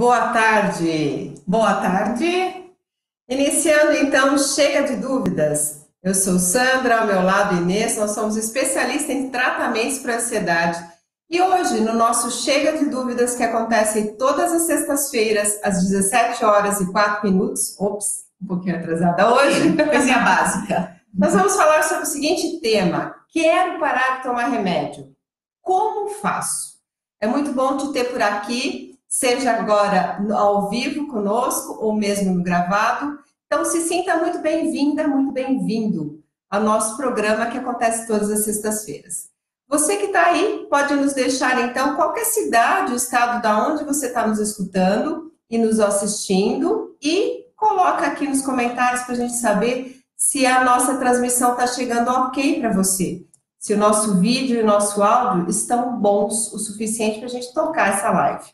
Boa tarde! Boa tarde! Iniciando então Chega de Dúvidas. Eu sou Sandra, ao meu lado Inês, nós somos especialistas em tratamentos para ansiedade. E hoje, no nosso Chega de Dúvidas, que acontece todas as sextas-feiras, às 17h04, ops, um pouquinho atrasada hoje, coisinha básica. Nós vamos falar sobre o seguinte tema: quero parar de tomar remédio. Como faço? É muito bom te ter por aqui, seja agora ao vivo conosco ou mesmo no gravado. Então se sinta muito bem-vinda, muito bem-vindo ao nosso programa que acontece todas as sextas-feiras. Você que está aí pode nos deixar então qualquer cidade, o estado da onde você está nos escutando e nos assistindo, e coloca aqui nos comentários para a gente saber se a nossa transmissão está chegando ok para você, se o nosso vídeo e o nosso áudio estão bons o suficiente para a gente tocar essa live.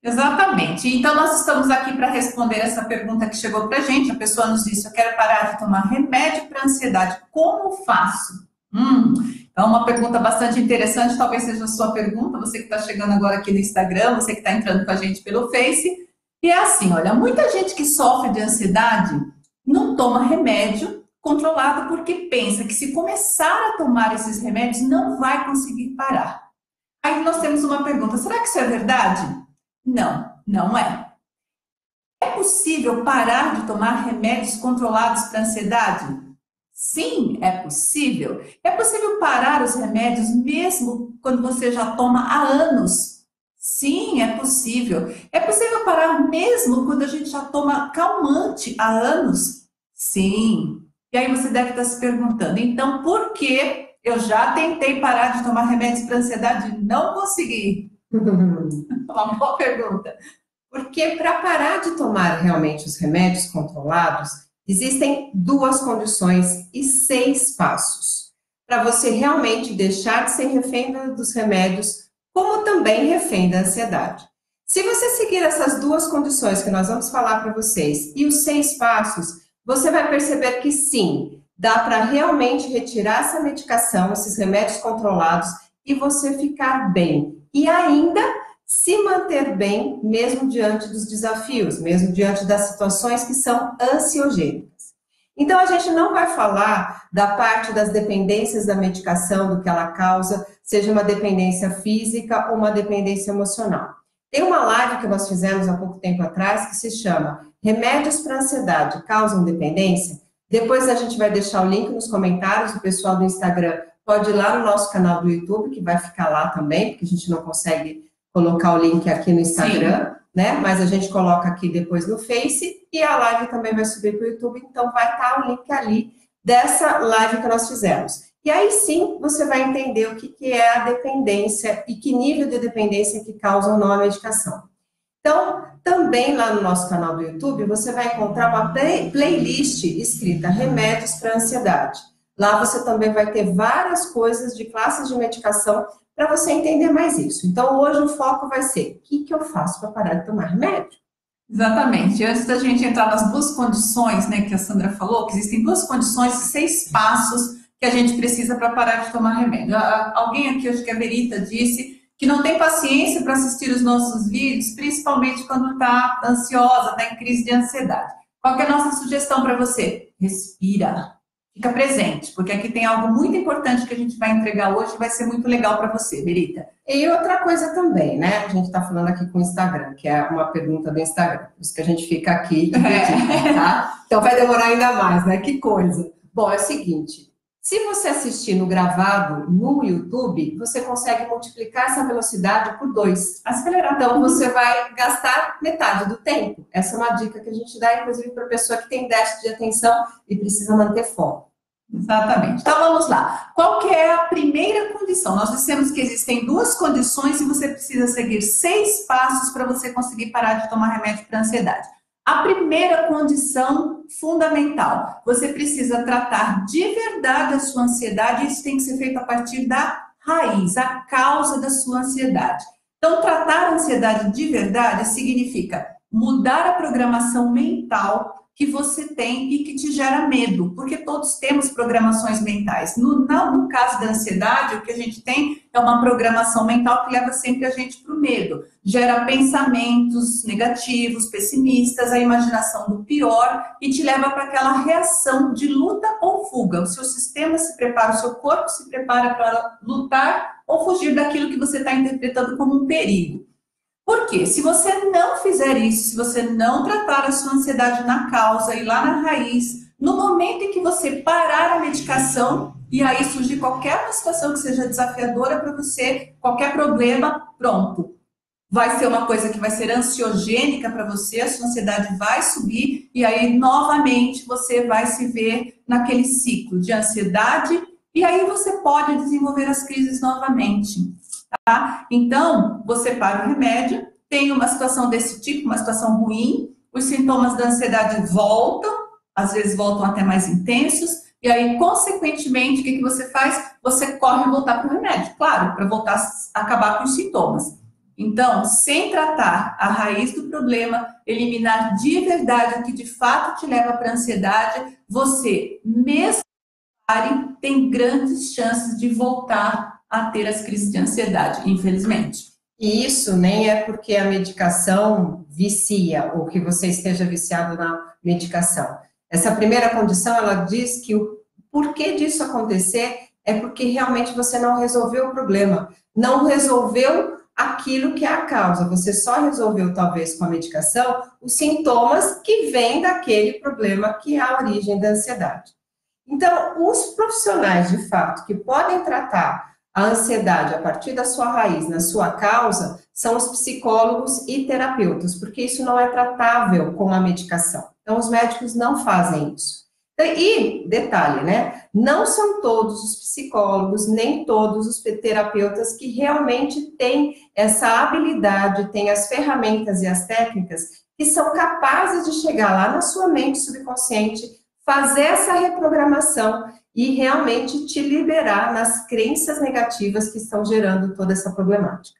Exatamente. Então, nós estamos aqui para responder essa pergunta que chegou para a gente. A pessoa nos disse: eu quero parar de tomar remédio para ansiedade. Como faço? Então, uma pergunta bastante interessante. Talvez seja a sua pergunta, você que está chegando agora aqui no Instagram, você que está entrando com a gente pelo Face. E é assim, olha, muita gente que sofre de ansiedade não toma remédio controlado porque pensa que se começar a tomar esses remédios não vai conseguir parar. Aí nós temos uma pergunta: será que isso é verdade? Não, não é. É possível parar de tomar remédios controlados para ansiedade? Sim, é possível. É possível parar os remédios mesmo quando você já toma há anos? Sim, é possível. É possível parar mesmo quando a gente já toma calmante há anos? Sim. E aí você deve estar se perguntando, então por que eu já tentei parar de tomar remédios para ansiedade e não consegui? Uma boa pergunta. Porque para parar de tomar realmente os remédios controlados, existem duas condições e 6 passos. Para você realmente deixar de ser refém dos remédios, como também refém da ansiedade. Se você seguir essas duas condições que nós vamos falar para vocês e os 6 passos, você vai perceber que sim, dá para realmente retirar essa medicação, esses remédios controlados, e você ficar bem. E ainda se manter bem, mesmo diante dos desafios, mesmo diante das situações que são ansiogênicas. Então, a gente não vai falar da parte das dependências da medicação, do que ela causa, seja uma dependência física ou uma dependência emocional. Tem uma live que nós fizemos há pouco tempo atrás que se chama Remédios para Ansiedade Causam Dependência? Depois a gente vai deixar o link nos comentários, o pessoal do Instagram pode ir lá no nosso canal do YouTube, que vai ficar lá também, porque a gente não consegue colocar o link aqui no Instagram, né? Mas a gente coloca aqui depois no Face, e a live também vai subir para o YouTube, então vai estar o link ali dessa live que nós fizemos. E aí sim, você vai entender o que é a dependência e que nível de dependência que causa ou não a medicação. Então, também lá no nosso canal do YouTube, você vai encontrar uma playlist escrita Remédios para Ansiedade. Lá você também vai ter várias coisas de classes de medicação para você entender mais isso. Então hoje o foco vai ser: o que eu faço para parar de tomar remédio? Exatamente. Antes da gente entrar nas duas condições, né, que a Sandra falou, que existem duas condições, 6 passos que a gente precisa para parar de tomar remédio. Alguém aqui, acho que a Verita, disse que não tem paciência para assistir os nossos vídeos, principalmente quando está ansiosa, está em crise de ansiedade. Qual que é a nossa sugestão para você? Respira. Fica presente, porque aqui tem algo muito importante que a gente vai entregar hoje e vai ser muito legal para você, Verita. E outra coisa também, né? A gente está falando aqui com o Instagram, que é uma pergunta do Instagram. Por isso que a gente fica aqui, tá? Então vai demorar ainda mais, né? Que coisa. Bom, é o seguinte: se você assistir no gravado no YouTube, você consegue multiplicar essa velocidade por 2. Acelerar. Então você vai gastar metade do tempo. Essa é uma dica que a gente dá, inclusive, para a pessoa que tem déficit de atenção e precisa manter foco. Exatamente. Então vamos lá. Qual que é a primeira condição? Nós dissemos que existem duas condições e você precisa seguir 6 passos para você conseguir parar de tomar remédio para ansiedade. A primeira condição fundamental: você precisa tratar de verdade a sua ansiedade, e isso tem que ser feito a partir da raiz, a causa da sua ansiedade. Então, tratar a ansiedade de verdade significa mudar a programação mental que você tem e que te gera medo, porque todos temos programações mentais. No caso da ansiedade, o que a gente tem é uma programação mental que leva sempre a gente para o medo. Gera pensamentos negativos, pessimistas, a imaginação do pior e te leva para aquela reação de luta ou fuga. O seu sistema se prepara, o seu corpo se prepara para lutar ou fugir daquilo que você está interpretando como um perigo. Porque se você não fizer isso, se você não tratar a sua ansiedade na causa e lá na raiz, no momento em que você parar a medicação, e aí surgir qualquer situação que seja desafiadora para você, qualquer problema, pronto. Vai ser uma coisa que vai ser ansiogênica para você, a sua ansiedade vai subir, e aí novamente você vai se ver naquele ciclo de ansiedade, e aí você pode desenvolver as crises novamente. Tá? Então, você para o remédio, tem uma situação desse tipo, uma situação ruim, os sintomas da ansiedade voltam, às vezes voltam até mais intensos, e aí, consequentemente, o que você faz? Você corre voltar para o remédio, claro, para voltar a acabar com os sintomas. Então, sem tratar a raiz do problema, eliminar de verdade o que de fato te leva para a ansiedade, você, mesmo que pare, tem grandes chances de voltar a ter as crises de ansiedade, infelizmente. E isso nem é porque a medicação vicia, ou que você esteja viciado na medicação. Essa primeira condição, ela diz que o porquê disso acontecer é porque realmente você não resolveu o problema, não resolveu aquilo que é a causa, você só resolveu, talvez, com a medicação, os sintomas que vêm daquele problema que é a origem da ansiedade. Então, os profissionais, de fato, que podem tratar a ansiedade a partir da sua raiz, na sua causa, são os psicólogos e terapeutas, porque isso não é tratável com a medicação. Então, os médicos não fazem isso. E, detalhe, né? Não são todos os psicólogos, nem todos os terapeutas que realmente têm essa habilidade, têm as ferramentas e as técnicas que são capazes de chegar lá na sua mente subconsciente, fazer essa reprogramação e realmente te liberar nas crenças negativas que estão gerando toda essa problemática.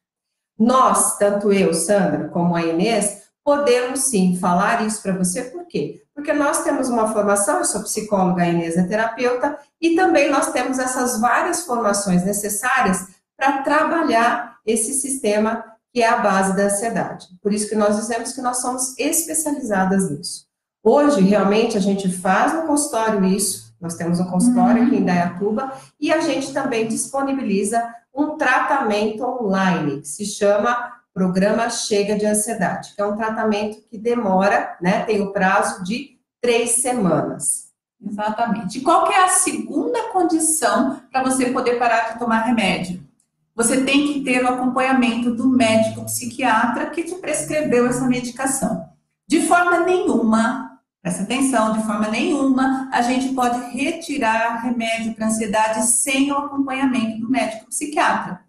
Nós, tanto eu, Sandra, como a Inês, podemos sim falar isso para você, por quê? Porque nós temos uma formação, eu sou psicóloga, a Inês é terapeuta, e também nós temos essas várias formações necessárias para trabalhar esse sistema que é a base da ansiedade. Por isso que nós dizemos que nós somos especializadas nisso. Hoje, realmente, a gente faz no consultório isso, nós temos um consultório aqui em Dayatuba, e a gente também disponibiliza um tratamento online, que se chama Programa Chega de Ansiedade, que é um tratamento que demora, né, tem o prazo de 3 semanas. Exatamente. E qual que é a segunda condição para você poder parar de tomar remédio? Você tem que ter o acompanhamento do médico psiquiatra que te prescreveu essa medicação. De forma nenhuma, presta atenção, de forma nenhuma a gente pode retirar remédio para ansiedade sem o acompanhamento do médico psiquiatra.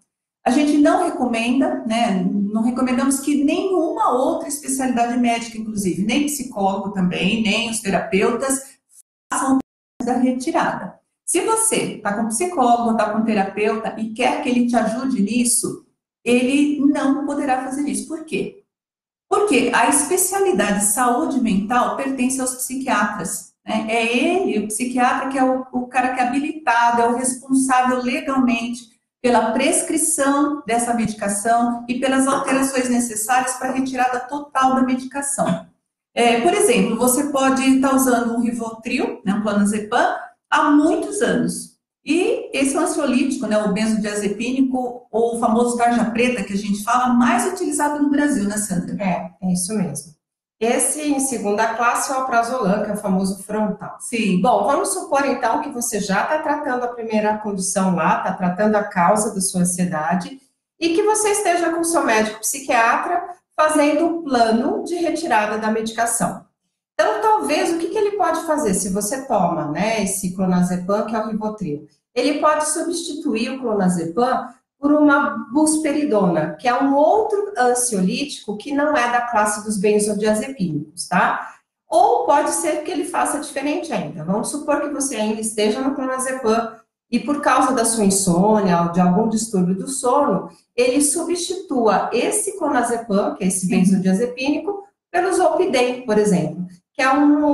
A gente não recomenda, né? Não recomendamos que nenhuma outra especialidade médica, inclusive, nem psicólogo também, nem os terapeutas, façam a retirada. Se você está com psicólogo, está com terapeuta e quer que ele te ajude nisso, ele não poderá fazer isso. Por quê? Porque a especialidade de saúde mental pertence aos psiquiatras, né? É ele, o psiquiatra, que é o cara que é habilitado, é o responsável legalmente pela prescrição dessa medicação e pelas alterações necessárias para a retirada total da medicação. Por exemplo, você pode estar usando um Rivotril, né, um clonazepam, há muitos anos. E esse é um ansiolítico, né, o benzodiazepínico, ou o famoso tarja preta, que a gente fala, mais utilizado no Brasil, né, Sandra? É isso mesmo. Esse, em segunda classe, é o alprazolam, que é o famoso frontal. Sim. Bom, vamos supor, então, que você já está tratando a primeira condição lá, está tratando a causa da sua ansiedade, e que você esteja com o seu médico psiquiatra fazendo um plano de retirada da medicação. Então, talvez, o que ele pode fazer se você toma, né, esse clonazepam, que é o Rivotril? Ele pode substituir o clonazepam por uma buspirona, que é um outro ansiolítico que não é da classe dos benzodiazepínicos, tá? Ou pode ser que ele faça diferente ainda. Vamos supor que você ainda esteja no clonazepam e por causa da sua insônia ou de algum distúrbio do sono, ele substitua esse clonazepam, que é esse benzodiazepínico, pelo zolpidem, por exemplo, que é uma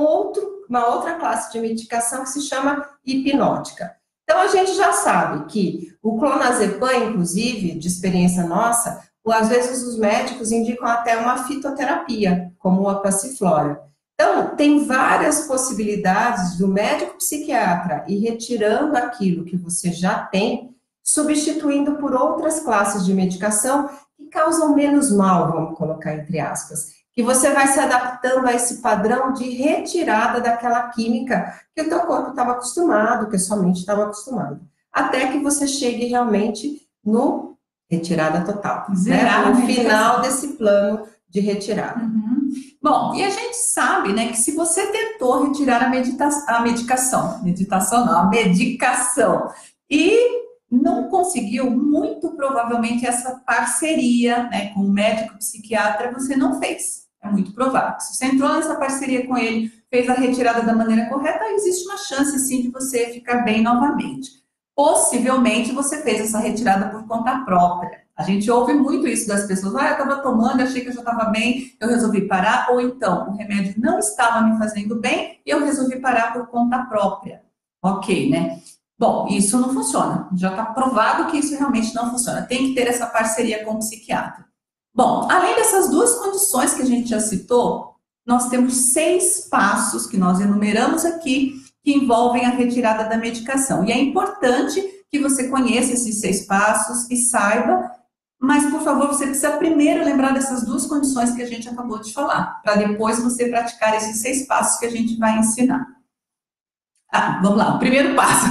outra classe de medicação que se chama hipnótica. Então, a gente já sabe que o clonazepam, inclusive, de experiência nossa, às vezes os médicos indicam até uma fitoterapia, como a passiflora. Então, tem várias possibilidades do médico psiquiatra ir retirando aquilo que você já tem, substituindo por outras classes de medicação que causam menos mal, vamos colocar entre aspas, que você vai se adaptando a esse padrão de retirada daquela química que o teu corpo estava acostumado, que a sua mente estava acostumada, até que você chegue realmente no retirada total, né? No final desse plano de retirada. Uhum. Bom, e a gente sabe, né, que se você tentou retirar a medicação, e não conseguiu, muito provavelmente essa parceria, né, com o médico psiquiatra você não fez. É muito provável. Se você entrou nessa parceria com ele, fez a retirada da maneira correta, existe uma chance sim de você ficar bem novamente. Possivelmente você fez essa retirada por conta própria. A gente ouve muito isso das pessoas. Ah, eu estava tomando, achei que eu já estava bem, eu resolvi parar. Ou então, o remédio não estava me fazendo bem e eu resolvi parar por conta própria. Ok, né? Bom, isso não funciona. Já está provado que isso realmente não funciona. Tem que ter essa parceria com o psiquiatra. Bom, além dessas duas condições que a gente já citou, nós temos 6 passos que nós enumeramos aqui que envolvem a retirada da medicação. E é importante que você conheça esses 6 passos e saiba, mas, por favor, você precisa primeiro lembrar dessas duas condições que a gente acabou de falar, para depois você praticar esses 6 passos que a gente vai ensinar. Ah, vamos lá, o primeiro passo.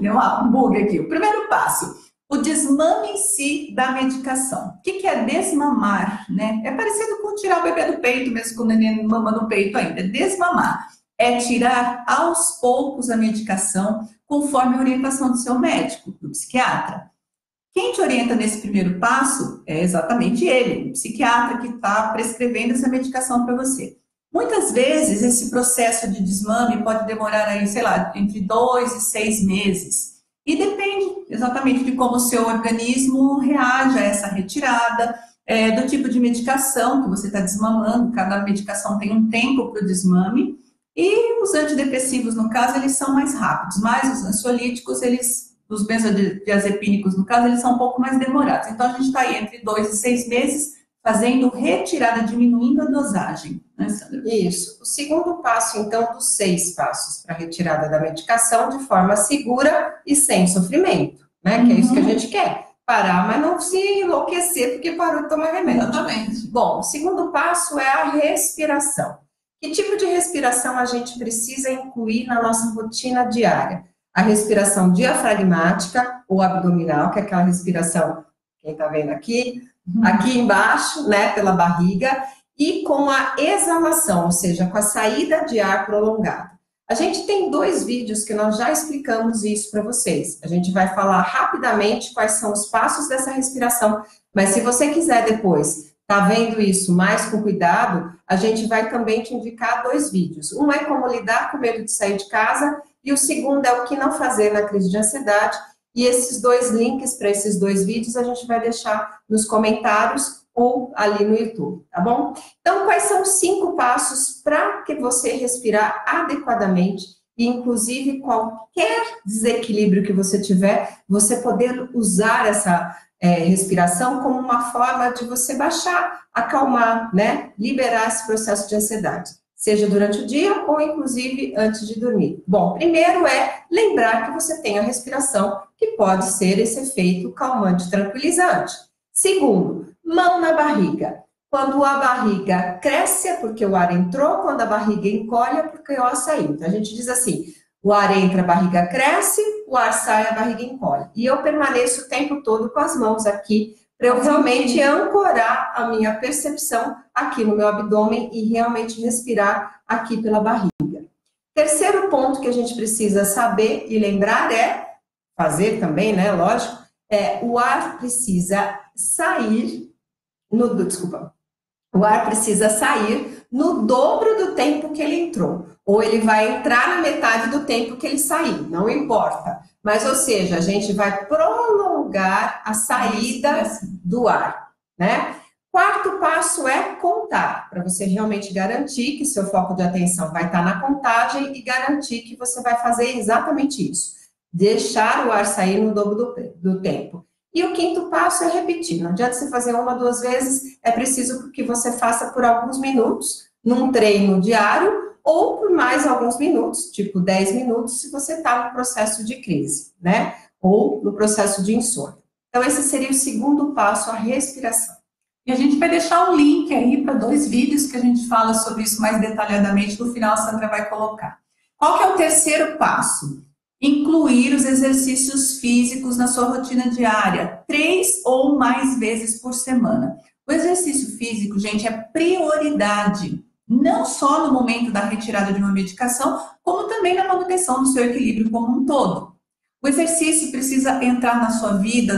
Deu uma bug aqui. O primeiro passo, o desmame em si da medicação. O que é desmamar, né? É parecido com tirar o bebê do peito, mesmo quando ele mama no peito ainda. Desmamar é tirar aos poucos a medicação, conforme a orientação do seu médico, do psiquiatra. Quem te orienta nesse primeiro passo é exatamente ele, o psiquiatra que está prescrevendo essa medicação para você. Muitas vezes esse processo de desmame pode demorar aí, sei lá, entre 2 e 6 meses. E depende exatamente de como o seu organismo reage a essa retirada, do tipo de medicação que você está desmamando. Cada medicação tem um tempo para o desmame. E os antidepressivos, no caso, eles são mais rápidos. Mas os ansiolíticos, os benzodiazepínicos, no caso, eles são um pouco mais demorados. Então, a gente está aí entre 2 e 6 meses fazendo retirada, diminuindo a dosagem. Né, Sandra? Isso. O segundo passo, então, dos 6 passos para a retirada da medicação de forma segura e sem sofrimento, né? Uhum. Que é isso que a gente quer. Parar, mas não se enlouquecer porque parou de tomar remédio. Exatamente. Bom, o segundo passo é a respiração. Que tipo de respiração a gente precisa incluir na nossa rotina diária? A respiração diafragmática ou abdominal, que é aquela respiração, quem está vendo aqui, aqui embaixo, né, pela barriga, e com a exalação, ou seja, com a saída de ar prolongada. A gente tem 2 vídeos que nós já explicamos isso para vocês. A gente vai falar rapidamente quais são os passos dessa respiração, mas se você quiser depois tá vendo isso mais com cuidado, a gente vai também te indicar 2 vídeos. Um é como lidar com medo de sair de casa e o segundo é o que não fazer na crise de ansiedade. E esses 2 links para esses 2 vídeos a gente vai deixar nos comentários ou ali no YouTube, tá bom? Então, quais são os 5 passos para que você respirar adequadamente e, inclusive, qualquer desequilíbrio que você tiver, você poder usar essa respiração como uma forma de você baixar, acalmar, né? Liberar esse processo de ansiedade, seja durante o dia ou, inclusive, antes de dormir. Bom, primeiro é lembrar que você tem a respiração, que pode ser esse efeito calmante, tranquilizante. Segundo, mão na barriga. Quando a barriga cresce é porque o ar entrou, quando a barriga encolhe é porque o ar saiu. Então, a gente diz assim, o ar entra, a barriga cresce, o ar sai, a barriga encolhe. E eu permaneço o tempo todo com as mãos aqui, para eu realmente ancorar a minha percepção aqui no meu abdômen e realmente respirar aqui pela barriga. Terceiro ponto que a gente precisa saber e lembrar é, fazer também, né, lógico, o ar precisa sair, o ar precisa sair no dobro do tempo que ele entrou. Ou ele vai entrar na metade do tempo que ele sair, não importa. Mas, ou seja, a gente vai prolongar a saída do ar, né? Quarto passo é contar, para você realmente garantir que seu foco de atenção vai estar na contagem e garantir que você vai fazer exatamente isso. Deixar o ar sair no dobro do tempo. E o quinto passo é repetir. Não adianta você fazer uma, duas vezes, é preciso que você faça por alguns minutos, num treino diário, ou por mais alguns minutos, tipo 10 minutos, se você está no processo de crise, né? Ou no processo de insônia. Então, esse seria o segundo passo, a respiração. E a gente vai deixar um link aí para 2 vídeos que a gente fala sobre isso mais detalhadamente. No final, a Sandra vai colocar. Qual que é o terceiro passo? Incluir os exercícios físicos na sua rotina diária, 3 ou mais vezes por semana. O exercício físico, gente, é prioridade, não só no momento da retirada de uma medicação, como também na manutenção do seu equilíbrio como um todo. O exercício precisa entrar na sua vida,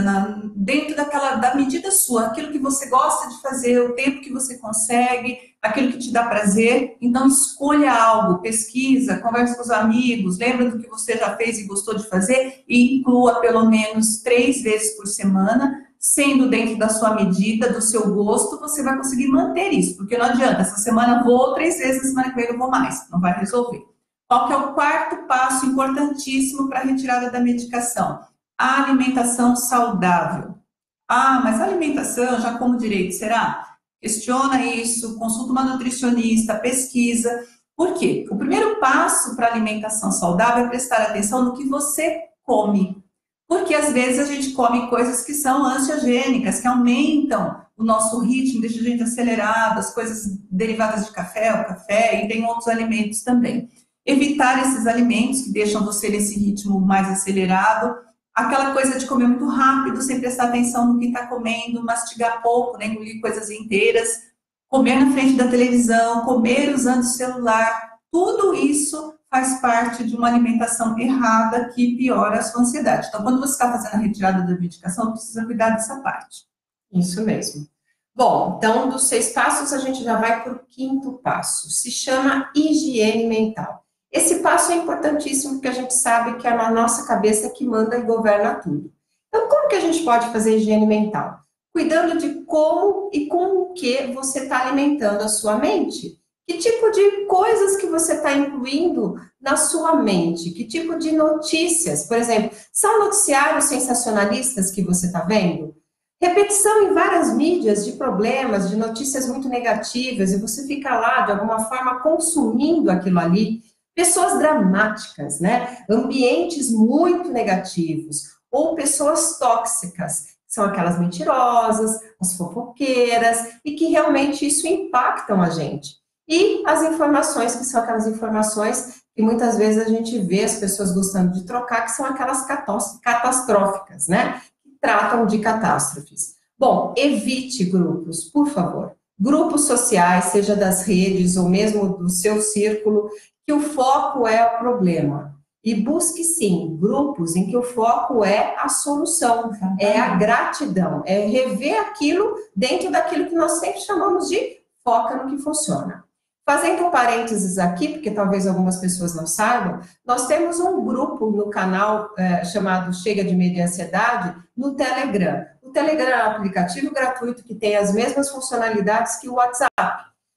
dentro da medida sua, aquilo que você gosta de fazer, o tempo que você consegue, aquilo que te dá prazer. Então, escolha algo, pesquisa, converse com os amigos, lembra do que você já fez e gostou de fazer e inclua pelo menos 3 vezes por semana, sendo dentro da sua medida, do seu gosto, você vai conseguir manter isso, porque não adianta, essa semana eu vou 3 vezes, na semana que vem eu vou mais, não vai resolver. Qual que é o quarto passo importantíssimo para a retirada da medicação? A alimentação saudável. Ah, mas a alimentação, já como direito, será? Questiona isso, consulta uma nutricionista, pesquisa. Por quê? O primeiro passo para a alimentação saudável é prestar atenção no que você come. Porque às vezes a gente come coisas que são ansiogênicas, que aumentam o nosso ritmo, deixa a gente acelerado, as coisas derivadas de café, o café, e tem outros alimentos também. Evitar esses alimentos que deixam você nesse ritmo mais acelerado. Aquela coisa de comer muito rápido, sem prestar atenção no que está comendo, mastigar pouco, né? Engolir coisas inteiras, comer na frente da televisão, comer usando o celular. Tudo isso faz parte de uma alimentação errada que piora a sua ansiedade. Então, quando você está fazendo a retirada da medicação, precisa cuidar dessa parte. Isso mesmo. Bom, então, dos 6 passos, a gente já vai para o quinto passo. Se chama higiene mental. Esse passo é importantíssimo porque a gente sabe que é na nossa cabeça que manda e governa tudo. Então, como que a gente pode fazer higiene mental? Cuidando de como e com o que você está alimentando a sua mente. Que tipo de coisas que você está incluindo na sua mente? Que tipo de notícias? Por exemplo, são noticiários sensacionalistas que você está vendo? Repetição em várias mídias de problemas, de notícias muito negativas, e você fica lá, de alguma forma, consumindo aquilo ali. Pessoas dramáticas, né? Ambientes muito negativos, ou pessoas tóxicas, são aquelas mentirosas, as fofoqueiras, e que realmente isso impactam a gente. E as informações, que são aquelas informações que muitas vezes a gente vê as pessoas gostando de trocar, que são aquelas catastróficas, né? Que tratam de catástrofes. Bom, evite grupos, por favor. Grupos sociais, seja das redes ou mesmo do seu círculo, que o foco é o problema. E busque, sim, grupos em que o foco é a solução, é a gratidão, é rever aquilo dentro daquilo que nós sempre chamamos de foca no que funciona. Fazendo um parênteses aqui, porque talvez algumas pessoas não saibam, nós temos um grupo no canal chamado Chega de Medo e Ansiedade, no Telegram. O Telegram é um aplicativo gratuito que tem as mesmas funcionalidades que o WhatsApp.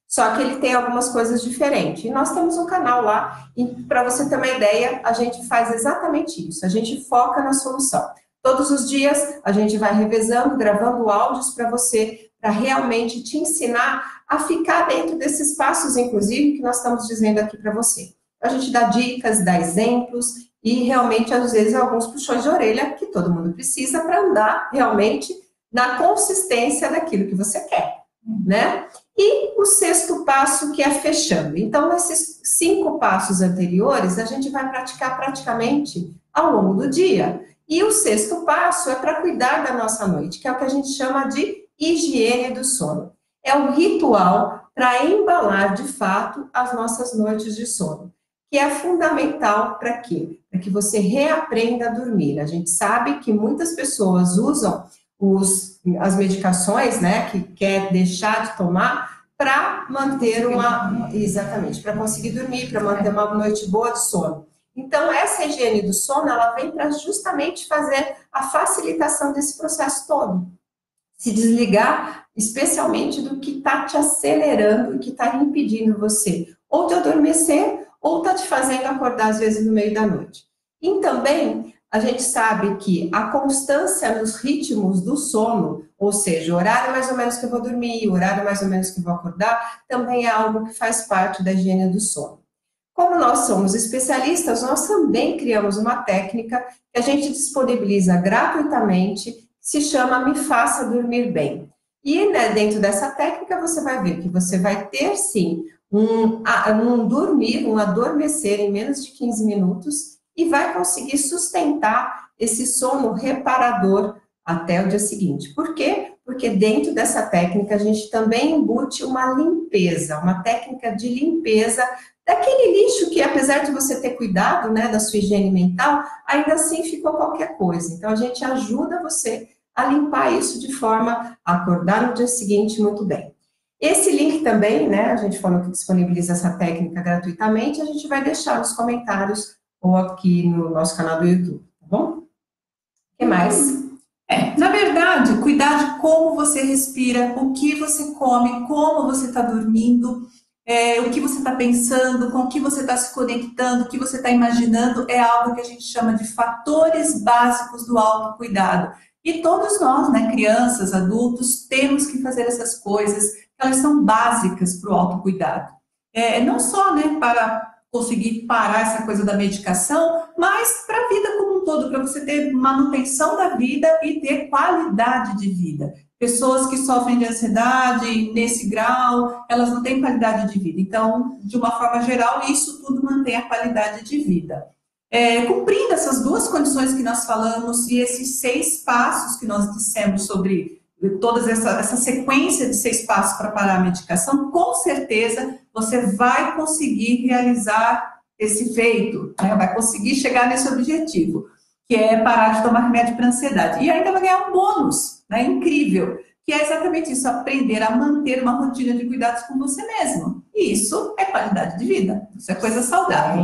Só que ele tem algumas coisas diferentes. E nós temos um canal lá, e para você ter uma ideia, a gente faz exatamente isso. A gente foca na solução. Todos os dias, a gente vai revezando, gravando áudios para você, para realmente te ensinar a ficar dentro desses passos, inclusive, que nós estamos dizendo aqui para você. A gente dá dicas, dá exemplos, e realmente, às vezes, alguns puxões de orelha que todo mundo precisa para andar realmente na consistência daquilo que você quer, né? E o sexto passo, que é fechando. Então, nesses 5 passos anteriores, a gente vai praticar praticamente ao longo do dia. E o sexto passo é para cuidar da nossa noite, que é o que a gente chama de higiene do sono. É um ritual para embalar, de fato, as nossas noites de sono, que é fundamental para quê? Para que você reaprenda a dormir. A gente sabe que muitas pessoas usam as medicações, né, que quer deixar de tomar para manter uma... Exatamente, para conseguir dormir, para manter uma noite boa de sono. Então, essa higiene do sono, ela vem para justamente fazer a facilitação desse processo todo. se desligar especialmente do que está te acelerando e que está impedindo você ou de adormecer ou está te fazendo acordar às vezes no meio da noite. E também a gente sabe que a constância nos ritmos do sono, ou seja, o horário mais ou menos que eu vou dormir, o horário mais ou menos que eu vou acordar, também é algo que faz parte da higiene do sono. Como nós somos especialistas, nós também criamos uma técnica que a gente disponibiliza gratuitamente, se chama Me Faça Dormir Bem. E dentro dessa técnica você vai ver que você vai ter sim um adormecer em menos de 15 minutos e vai conseguir sustentar esse sono reparador até o dia seguinte. Por quê? Porque dentro dessa técnica a gente também embute uma limpeza, uma técnica de limpeza daquele lixo que, apesar de você ter cuidado, né, da sua higiene mental, ainda assim ficou qualquer coisa. Então a gente ajuda você a limpar isso de forma a acordar no dia seguinte muito bem. Esse link também, né, a gente falou que disponibiliza essa técnica gratuitamente, a gente vai deixar nos comentários ou aqui no nosso canal do YouTube, tá bom? O que mais? Na verdade, cuidar de como você respira, o que você come, como você está dormindo, o que você está pensando, com o que você está se conectando, o que você está imaginando, é algo que a gente chama de fatores básicos do autocuidado. E todos nós, né, crianças, adultos, temos que fazer essas coisas, elas são básicas para o autocuidado. Não só, né, para conseguir parar essa coisa da medicação, mas para a vida como um todo, para você ter manutenção da vida e ter qualidade de vida. Pessoas que sofrem de ansiedade nesse grau, elas não têm qualidade de vida. Então, de uma forma geral, isso tudo mantém a qualidade de vida. Cumprindo essas duas condições que nós falamos e esses 6 passos que nós dissemos sobre toda essa sequência de 6 passos para parar a medicação, com certeza você vai conseguir realizar esse feito, né? Vai conseguir chegar nesse objetivo, que é parar de tomar remédio para ansiedade. E ainda vai ganhar um bônus, né? Incrível, que é exatamente isso, aprender a manter uma rotina de cuidados com você mesmo. E isso é qualidade de vida, isso é coisa saudável.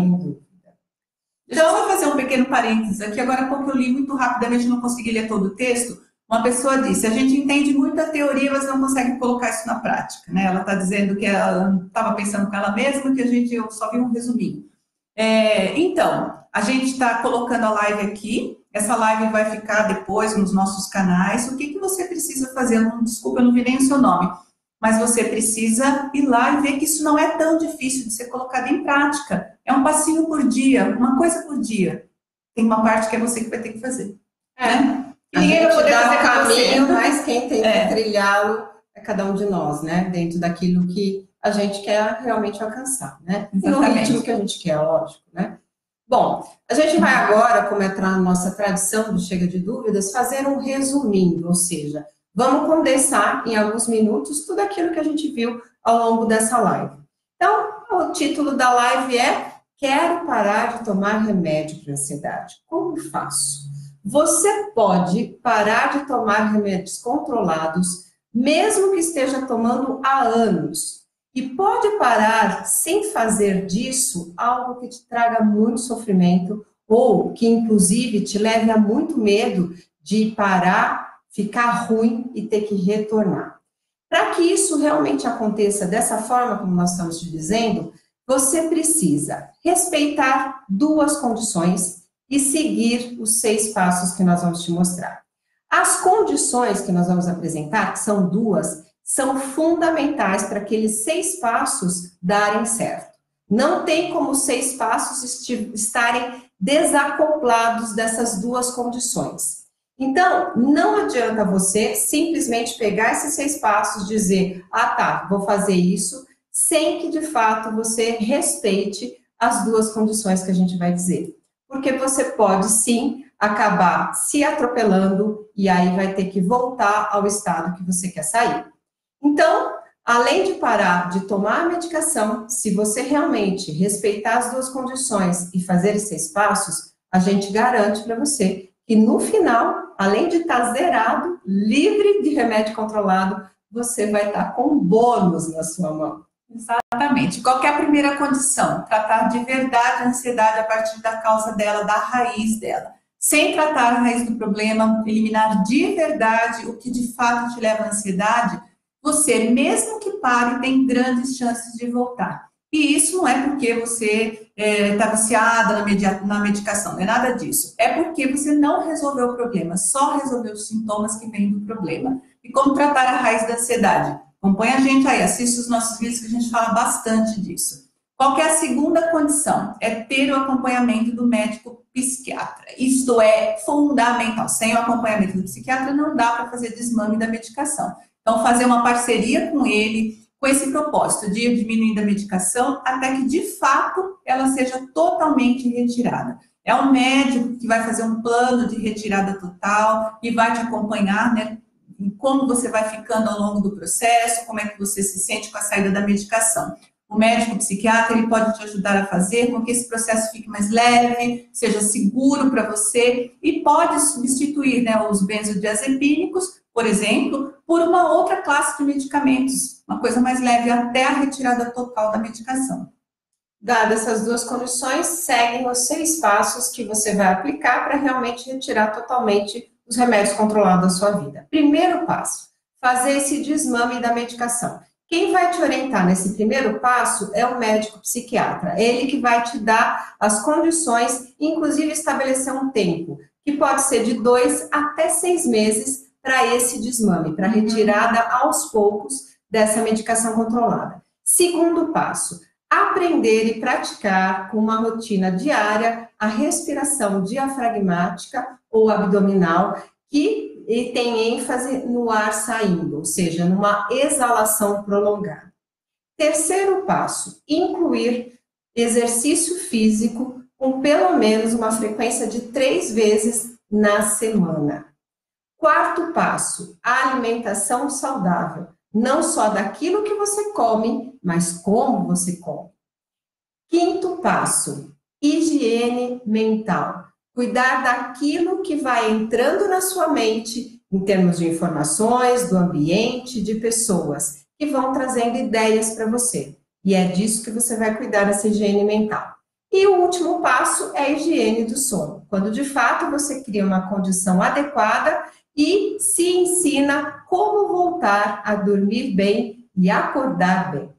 Então, eu vou fazer um pequeno parênteses aqui, agora porque eu li muito rapidamente, não consegui ler todo o texto. Uma pessoa disse, a gente entende muita teoria, mas não consegue colocar isso na prática, né? Ela está dizendo que ela estava pensando com ela mesma, que eu só vi um resuminho. Então, a gente está colocando a live aqui, essa live vai ficar depois nos nossos canais. O que, que você precisa fazer? Desculpa, eu não vi nem o seu nome, mas você precisa ir lá e ver que isso não é tão difícil de ser colocado em prática. É um passinho por dia, uma coisa por dia. Tem uma parte que é você que vai ter que fazer, né? Ninguém vai poder fazer caminho, mas quem tem que trilhá-lo é cada um de nós, né? Dentro daquilo que a gente quer realmente alcançar, né? No ritmo que a gente quer, lógico, né? Bom, a gente vai agora, como é a nossa tradição do Chega de Dúvidas, fazer um resumindo, ou seja, vamos condensar em alguns minutos tudo aquilo que a gente viu ao longo dessa live. Então, o título da live é Quero parar de tomar remédio para ansiedade. Como faço? Você pode parar de tomar remédios controlados, mesmo que esteja tomando há anos. E pode parar sem fazer disso algo que te traga muito sofrimento ou que, inclusive, te leve a muito medo de parar, ficar ruim e ter que retornar. Para que isso realmente aconteça dessa forma como nós estamos te dizendo, você precisa respeitar duas condições e seguir os 6 passos que nós vamos te mostrar. As condições que nós vamos apresentar, que são 2, são fundamentais para aqueles 6 passos darem certo. Não tem como os 6 passos estarem desacoplados dessas 2 condições. Então, não adianta você simplesmente pegar esses 6 passos e dizer, ah tá, vou fazer isso, sem que de fato você respeite as 2 condições que a gente vai dizer. Porque você pode sim acabar se atropelando e aí vai ter que voltar ao estado que você quer sair. Então, além de parar de tomar a medicação, se você realmente respeitar as 2 condições e fazer esses 6 passos, a gente garante para você que no final, além de estar zerado, livre de remédio controlado, você vai estar com bônus na sua mão. Exatamente. Qual que é a primeira condição? Tratar de verdade a ansiedade a partir da causa dela, da raiz dela. sem tratar a raiz do problema, eliminar de verdade o que de fato te leva à ansiedade, você, mesmo que pare, tem grandes chances de voltar. E isso não é porque você está viciada na medicação, não é nada disso. É porque você não resolveu o problema, só resolveu os sintomas que vêm do problema. E como tratar a raiz da ansiedade? Acompanha a gente aí, assiste os nossos vídeos que a gente fala bastante disso. Qual que é a segunda condição? É ter o acompanhamento do médico psiquiatra. Isto é fundamental. Sem o acompanhamento do psiquiatra não dá para fazer desmame da medicação. Então, fazer uma parceria com ele, com esse propósito de ir diminuindo a medicação até que, de fato, ela seja totalmente retirada. É um médico que vai fazer um plano de retirada total e vai te acompanhar, né? Em como você vai ficando ao longo do processo, como é que você se sente com a saída da medicação. O médico psiquiatra, ele pode te ajudar a fazer com que esse processo fique mais leve, seja seguro para você e pode substituir, né, os benzodiazepínicos, por exemplo, por uma outra classe de medicamentos, uma coisa mais leve até a retirada total da medicação. Dadas essas duas condições, seguem os 6 passos que você vai aplicar para realmente retirar totalmente os remédios controlados da sua vida. Primeiro passo, fazer esse desmame da medicação. Quem vai te orientar nesse primeiro passo é o médico psiquiatra. Ele que vai te dar as condições, inclusive estabelecer um tempo, que pode ser de 2 até 6 meses para esse desmame, para retirada aos poucos dessa medicação controlada. Segundo passo, aprender e praticar com uma rotina diária a respiração diafragmática ou abdominal, que tem ênfase no ar saindo, ou seja, numa exalação prolongada. Terceiro passo, incluir exercício físico com pelo menos uma frequência de 3 vezes na semana. Quarto passo, a alimentação saudável, não só daquilo que você come, mas como você come. Quinto passo, higiene mental. Cuidar daquilo que vai entrando na sua mente, em termos de informações, do ambiente, de pessoas, que vão trazendo ideias para você. E é disso que você vai cuidar, dessa higiene mental. E o último passo é a higiene do sono, quando de fato você cria uma condição adequada e se ensina como voltar a dormir bem e acordar bem.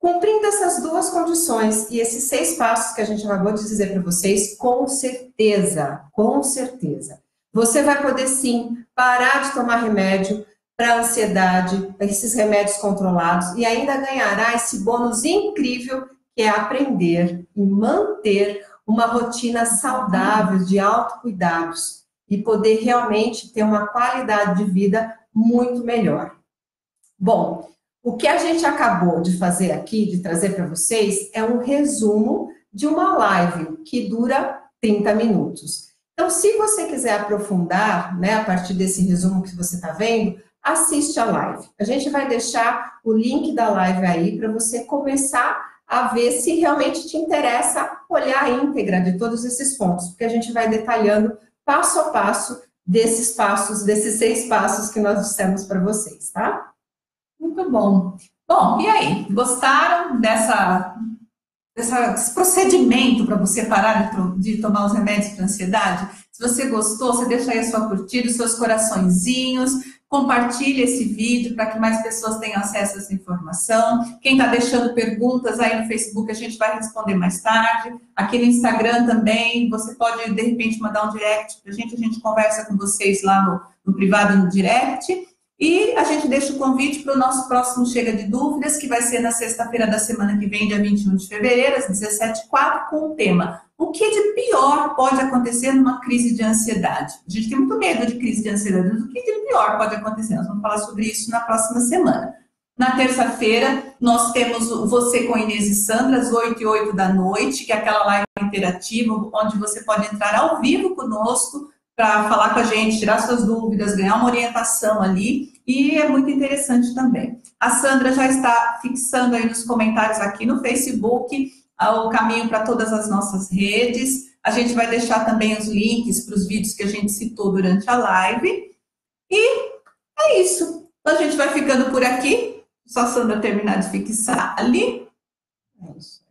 Cumprindo essas duas condições e esses 6 passos que a gente acabou de dizer para vocês, com certeza, você vai poder sim parar de tomar remédio para ansiedade, esses remédios controlados, e ainda ganhará esse bônus incrível que é aprender e manter uma rotina saudável de autocuidados e poder realmente ter uma qualidade de vida muito melhor. Bom, o que a gente acabou de fazer aqui, de trazer para vocês, é um resumo de uma live que dura 30 minutos. Então, se você quiser aprofundar, né, a partir desse resumo que você está vendo, assiste a live. A gente vai deixar o link da live aí para você começar a ver se realmente te interessa olhar a íntegra de todos esses pontos, porque a gente vai detalhando passo a passo desses 6 passos que nós dissemos para vocês, tá? Muito bom. Bom, e aí? Gostaram desse procedimento para você parar de tomar os remédios para ansiedade? Se você gostou, você deixa aí a sua curtida, os seus coraçõezinhos, compartilha esse vídeo para que mais pessoas tenham acesso a essa informação. Quem está deixando perguntas aí no Facebook, a gente vai responder mais tarde. Aqui no Instagram também, você pode, de repente, mandar um direct para a gente conversa com vocês lá no privado, no direct. E a gente deixa o convite para o nosso próximo Chega de Dúvidas, que vai ser na sexta-feira da semana que vem, dia 21 de fevereiro, às 17h04, com o tema: o que de pior pode acontecer numa crise de ansiedade? A gente tem muito medo de crise de ansiedade, mas o que de pior pode acontecer? Nós vamos falar sobre isso na próxima semana. Na terça-feira, nós temos Você com Inês e Sandra, às 20h08, que é aquela live interativa, onde você pode entrar ao vivo conosco, para falar com a gente, tirar suas dúvidas, ganhar uma orientação ali, e é muito interessante também. A Sandra já está fixando aí nos comentários aqui no Facebook o caminho para todas as nossas redes. A gente vai deixar também os links para os vídeos que a gente citou durante a live. E é isso. Então a gente vai ficando por aqui, só a Sandra terminar de fixar ali. É isso.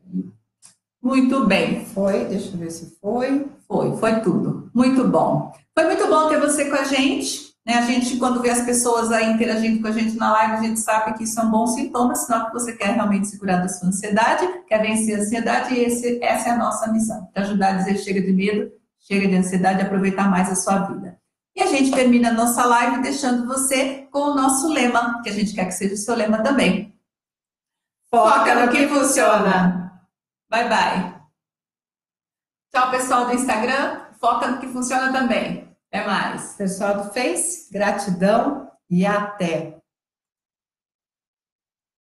Muito bem. Foi, deixa eu ver se foi. Foi tudo. Muito bom. Foi muito bom ter você com a gente, né? A gente, quando vê as pessoas aí interagindo com a gente na live, a gente sabe que isso é um bom sintoma, sinal que você quer realmente se curar da sua ansiedade, quer vencer a ansiedade, e essa é a nossa missão, para ajudar a dizer chega de medo, chega de ansiedade, aproveitar mais a sua vida. E a gente termina a nossa live deixando você com o nosso lema, que a gente quer que seja o seu lema também. Foca no que funciona. Bye, bye. Tchau, pessoal do Instagram. Foca no que funciona também. Até mais. Pessoal do Face, gratidão e até.